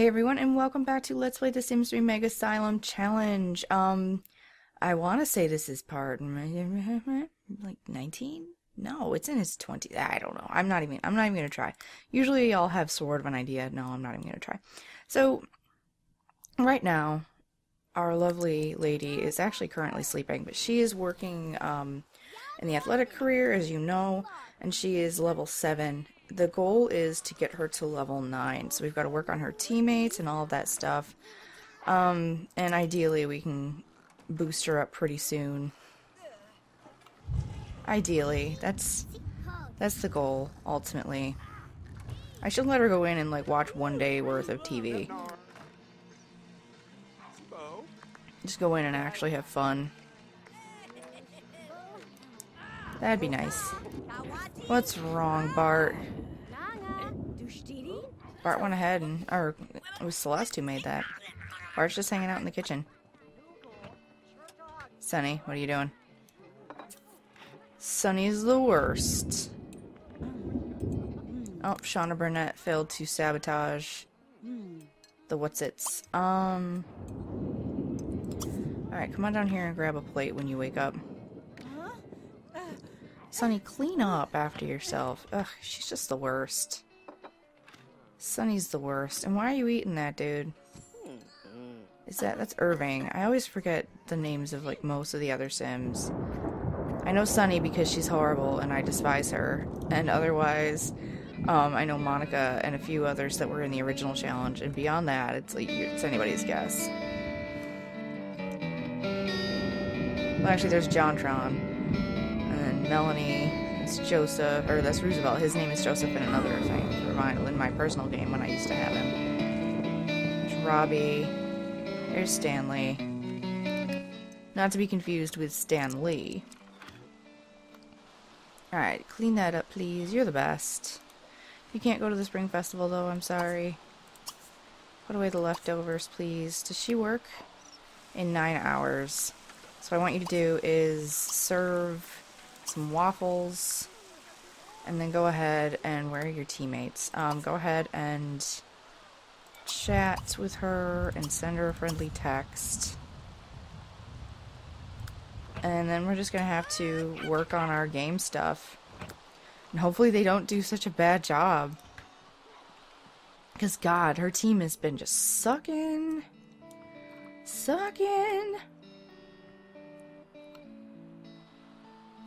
Hey everyone, and welcome back to Let's Play The Sims 3 Mega Asylum Challenge. I want to say this is part like 19? No, it's in its 20s. I don't know. I'm not even gonna try. Usually y'all have sort of an idea. No, I'm not even gonna try. So right now, our lovely lady is actually currently sleeping, but she is working in the athletic career, as you know, and she is level 7. The goal is to get her to level 9, so we've got to work on her teammates and all of that stuff. And ideally we can boost her up pretty soon. Ideally, that's the goal, ultimately. I should let her go in and like watch one day worth of TV. Just go in and actually have fun. That'd be nice. What's wrong, Bart? Bart went ahead and, or it was Celeste who made that. Bart's just hanging out in the kitchen. Sunny, what are you doing? Sunny's the worst. Oh, Shawna Burnett failed to sabotage the what's-its. Alright, come on down here and grab a plate when you wake up. Sunny, clean up after yourself. Ugh, she's just the worst. Sunny's the worst. And why are you eating that, dude? Is that's Irving. I always forget the names of, like, most of the other Sims. I know Sunny because she's horrible and I despise her. And otherwise, I know Monica and a few others that were in the original challenge. And beyond that, it's, like, it's anybody's guess. Well, actually, there's Jontron. Melanie, it's Joseph, or that's Roosevelt. His name is Joseph in another thing in my personal game when I used to have him. There's Robbie. There's Stanley. Not to be confused with Stan Lee. Alright, clean that up, please. You're the best. You can't go to the Spring Festival, though. I'm sorry. Put away the leftovers, please. Does she work? In 9 hours. So what I want you to do is serve some waffles, and then go ahead and where are your teammates? Go ahead and chat with her and send her a friendly text, and then we're just gonna have to work on our game stuff, and hopefully they don't do such a bad job, because God, her team has been just sucking.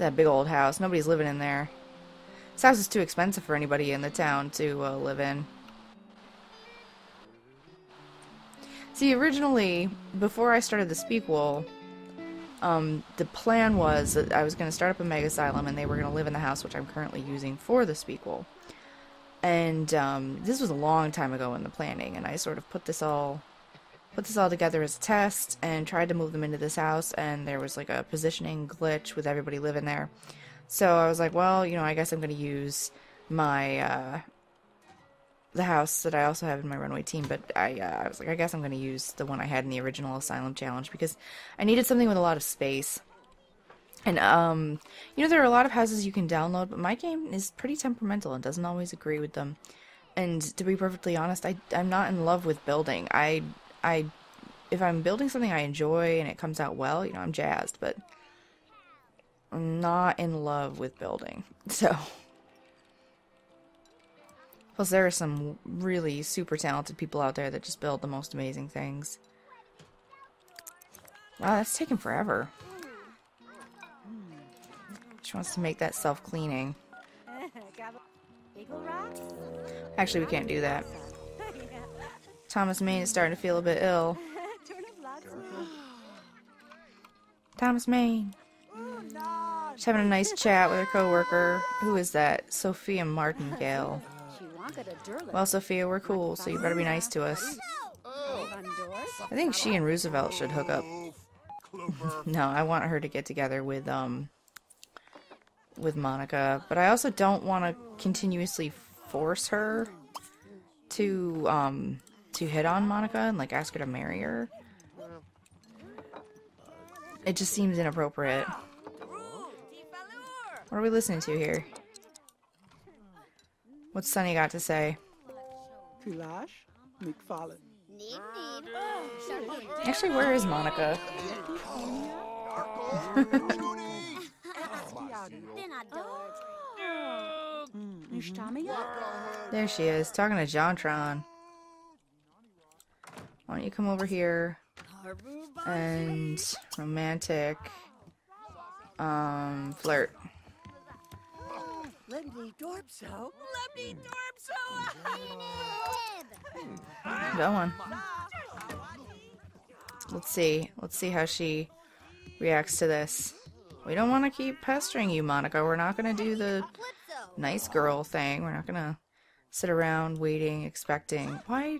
That big old house. Nobody's living in there. This house is too expensive for anybody in the town to live in. See, originally, before I started the Spequel, the plan was that I was going to start up a Mega Asylum and they were going to live in the house, which I'm currently using for the Spequel. And this was a long time ago in the planning, and I sort of put this all together as a test and tried to move them into this house, and there was like a positioning glitch with everybody living there. So I was like, well, you know, I guess I'm going to use my, the house that I also have in my runway team, but I was like, I guess I'm going to use the one I had in the original Asylum Challenge because I needed something with a lot of space. And, you know, there are a lot of houses you can download, but my game is pretty temperamental and doesn't always agree with them. And to be perfectly honest, I'm not in love with building. If I'm building something I enjoy and it comes out well, you know, I'm jazzed, but I'm not in love with building, so. Plus there are some really super talented people out there that just build the most amazing things. Wow, that's taking forever. She wants to make that self-cleaning. Actually, we can't do that. Thomas Main is starting to feel a bit ill. Thomas Main. She's having a nice chat with her coworker. Who is that? Sophia Martingale. Well, Sophia, we're cool, so you better be nice to us. I think she and Roosevelt should hook up. No, I want her to get together with Monica, but I also don't want to continuously force her to hit on Monica and like ask her to marry her. It just seems inappropriate. What are we listening to here? What's Sunny got to say? McFarlane. Actually, where is Monica? There she is, talking to Jontron. Why don't you come over here and romantic flirt. Go on. Let's see how she reacts to this. We don't want to keep pestering you, Monica. We're not going to do the nice girl thing. We're not going to sit around waiting, expecting. Why?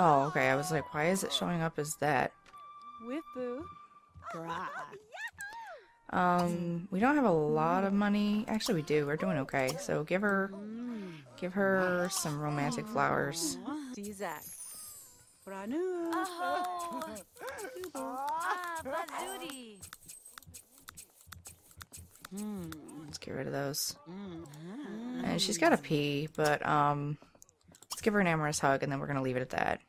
Oh, okay. I was like, why is it showing up as that? We don't have a lot of money. Actually, we do. We're doing okay. So give her some romantic flowers. Let's get rid of those. And she's got to pee, but let's give her an amorous hug, and then we're gonna leave it at that.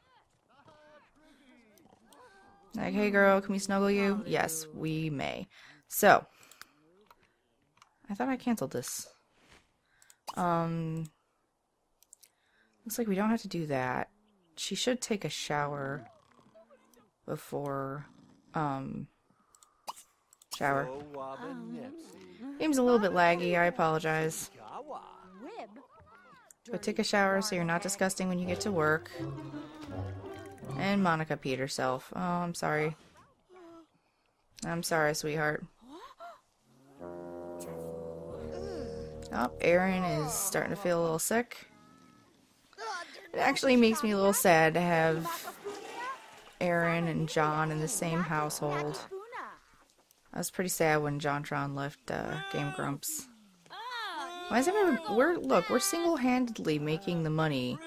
Like, hey girl, can we snuggle you? Yes, we may. So, I thought I canceled this. Looks like we don't have to do that. She should take a shower before, shower. Game's a little bit laggy, I apologize. But take a shower so you're not disgusting when you get to work. And Monica peed herself. Oh, I'm sorry. I'm sorry, sweetheart. Oh, Aaron is starting to feel a little sick. It actually makes me a little sad to have Aaron and John in the same household. I was pretty sad when Jontron left Game Grumps. Why is everyone? Look, we're single-handedly making the money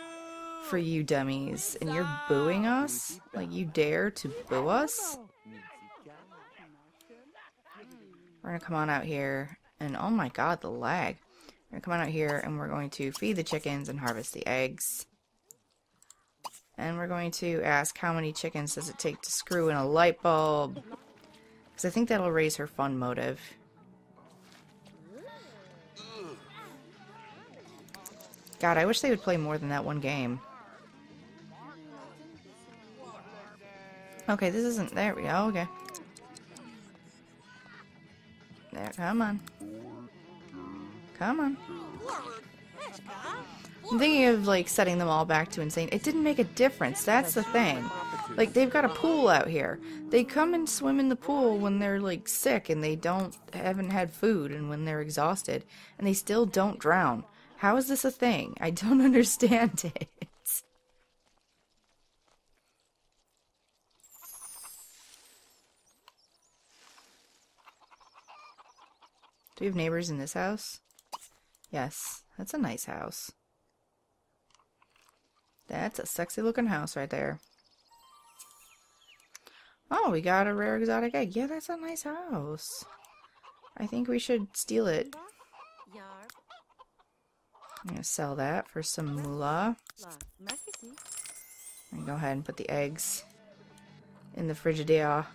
for you dummies, and you're booing us? Like, you dare to boo us? We're gonna come on out here, and oh my god, the lag. We're gonna come on out here, and we're going to feed the chickens and harvest the eggs. And we're going to ask how many chickens does it take to screw in a light bulb? Because I think that'll raise her fun motive. God, I wish they would play more than that one game. Okay, this isn't... There we go, okay. There, come on. Come on. I'm thinking of, like, setting them all back to insane. It didn't make a difference, that's the thing. Like, they've got a pool out here. They come and swim in the pool when they're, like, sick and they haven't had food and when they're exhausted. And they still don't drown. How is this a thing? I don't understand it. Do we have neighbors in this house? Yes, that's a nice house. That's a sexy looking house right there. Oh, we got a rare exotic egg. Yeah, that's a nice house. I think we should steal it. I'm gonna sell that for some moolah. And go ahead and put the eggs in the frigidaire.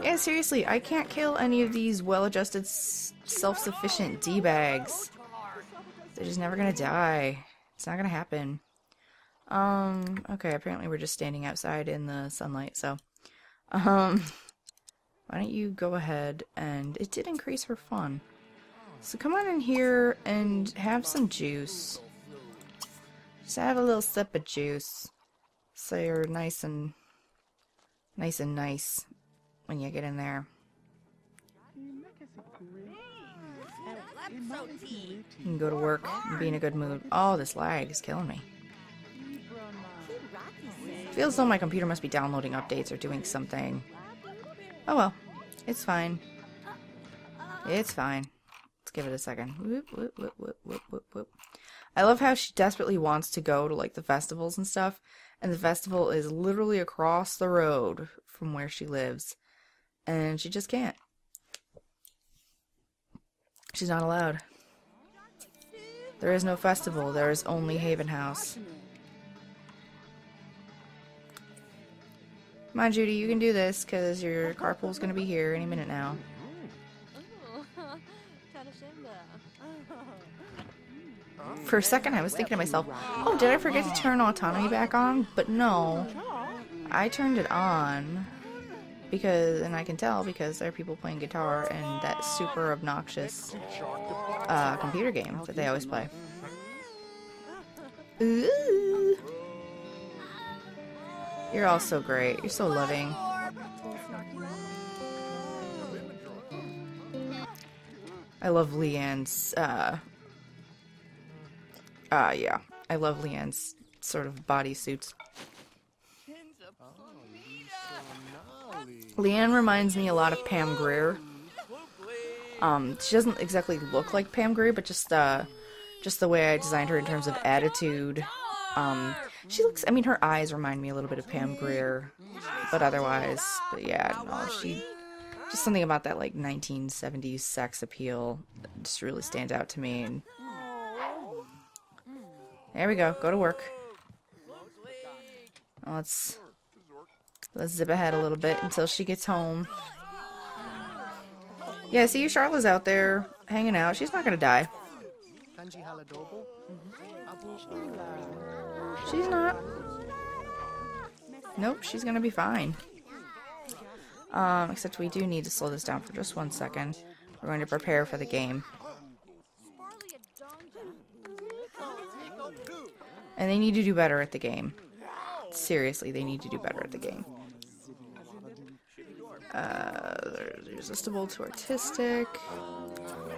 Yeah, seriously, I can't kill any of these well-adjusted, self-sufficient D-bags. They're just never gonna die. It's not gonna happen. Okay, apparently we're just standing outside in the sunlight, so. Why don't you go ahead and... It did increase her fun. So come on in here and have some juice. Just have a little sip of juice. So you're nice and... nice and nice when you get in there. You can go to work and be in a good mood. Oh, this lag is killing me. Feels though my computer must be downloading updates or doing something. Oh well, it's fine. It's fine. Let's give it a second. Whoop, whoop, whoop, whoop, whoop, whoop, whoop. I love how she desperately wants to go to like the festivals and stuff, and the festival is literally across the road from where she lives, and she just can't. She's not allowed. There is no festival, there is only Haven House. Come on, Judy, you can do this, because your carpool's going to be here any minute now. For a second, I was thinking to myself, oh, did I forget to turn autonomy back on? But no, I turned it on, because, and I can tell because there are people playing guitar and that super obnoxious computer game that they always play. Ooh. You're all so great. You're so loving. I love Leanne's, yeah. I love Leanne's sort of bodysuits. Leanne reminds me a lot of Pam Grier. She doesn't exactly look like Pam Grier, but just the way I designed her in terms of attitude. She looks, I mean, her eyes remind me a little bit of Pam Grier, but otherwise, but yeah, no, she, just something about that, like, 1970s sex appeal that just really stands out to me. And there we go, go to work. Let's zip ahead a little bit until she gets home. Yeah, see, Charlotte's out there hanging out. She's not gonna die. She's not. Nope, she's gonna be fine. Except we do need to slow this down for just one second. We're going to prepare for the game. And they need to do better at the game. Seriously, they need to do better at the game. They're irresistible to artistic.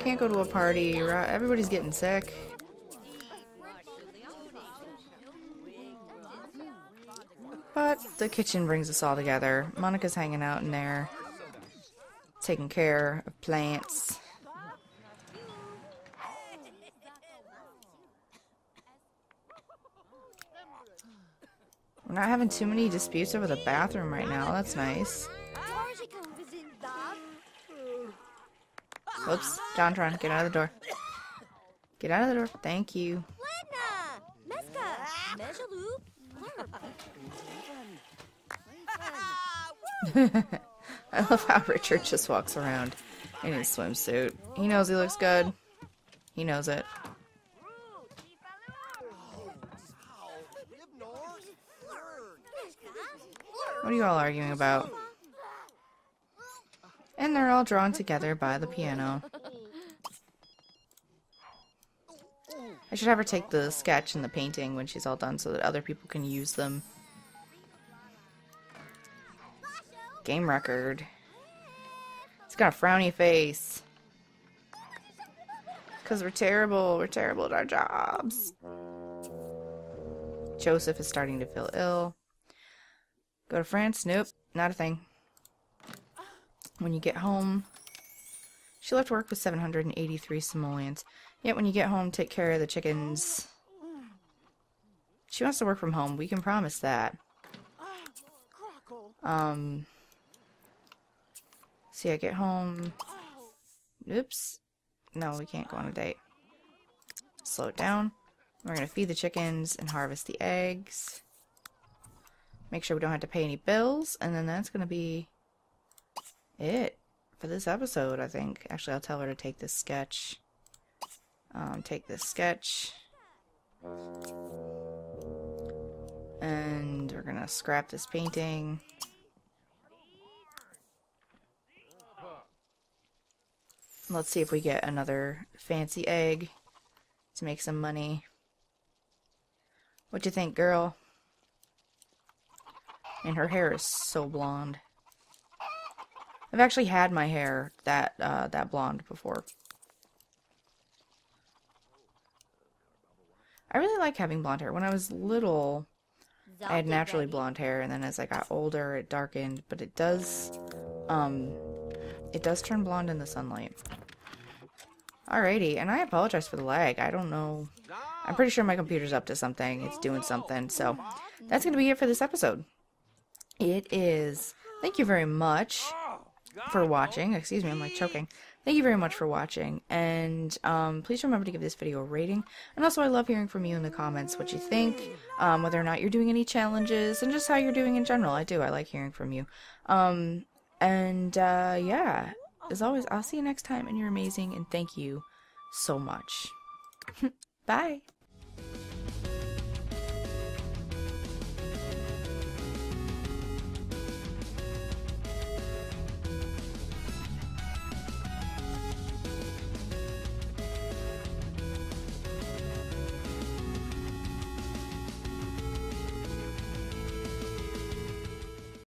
Can't go to a party. Everybody's getting sick. But the kitchen brings us all together. Monica's hanging out in there, taking care of plants. We're not having too many disputes over the bathroom right now. That's nice. Whoops. Jontron, get out of the door. Get out of the door. Thank you. I love how Richard just walks around in his swimsuit. He knows he looks good. He knows it. What are you all arguing about? And they're all drawn together by the piano. I should have her take the sketch and the painting when she's all done so that other people can use them. Game record. It's got a frowny face. Because we're terrible. We're terrible at our jobs. Joseph is starting to feel ill. Go to France? Nope. Not a thing. When you get home... She left work with 783 simoleons. Yet when you get home, take care of the chickens. She wants to work from home. We can promise that. See, I get home. Oops. No, we can't go on a date. Slow it down. We're gonna feed the chickens and harvest the eggs. Make sure we don't have to pay any bills, and then that's gonna be it for this episode, I think. Actually, I'll tell her to take this sketch. Take this sketch. And we're gonna scrap this painting. Let's see if we get another fancy egg to make some money. What you think, girl? And her hair is so blonde. I've actually had my hair that blonde before. I really like having blonde hair. When I was little, I had naturally blonde hair, and then as I got older, it darkened. But it does turn blonde in the sunlight. Alrighty, and I apologize for the lag. I don't know. I'm pretty sure my computer's up to something. It's doing something. So that's gonna be it for this episode. It is. Thank you very much for watching. Excuse me, I'm like choking. Thank you very much for watching, and please remember to give this video a rating. And also, I love hearing from you in the comments what you think, whether or not you're doing any challenges, and just how you're doing in general. I like hearing from you. Yeah, as always, I'll see you next time, and you're amazing, and thank you so much. Bye!